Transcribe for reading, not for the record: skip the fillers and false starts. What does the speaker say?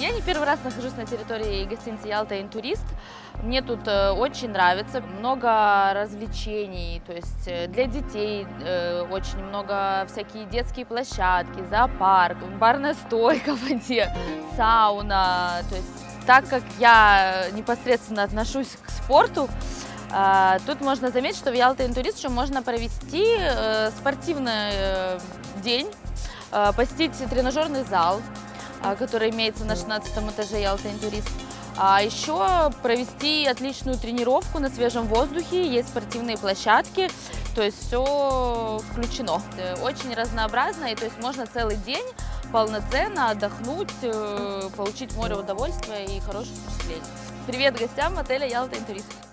Я не первый раз нахожусь на территории гостиницы «Ялта-Интурист». Мне тут очень нравится, много развлечений, то есть для детей очень много, всякие детские площадки, зоопарк, барная стойка в воде, сауна. То есть, так как я непосредственно отношусь к спорту, тут можно заметить, что в «Ялта-Интурист» еще можно провести спортивный день, посетить тренажерный зал, который имеется на 16 этаже «Ялта-Интурист». А еще провести отличную тренировку на свежем воздухе, есть спортивные площадки, то есть все включено. Очень разнообразно, и то есть можно целый день полноценно отдохнуть, получить море удовольствия и хороших впечатлений. Привет гостям отеля «Ялта-Интурист».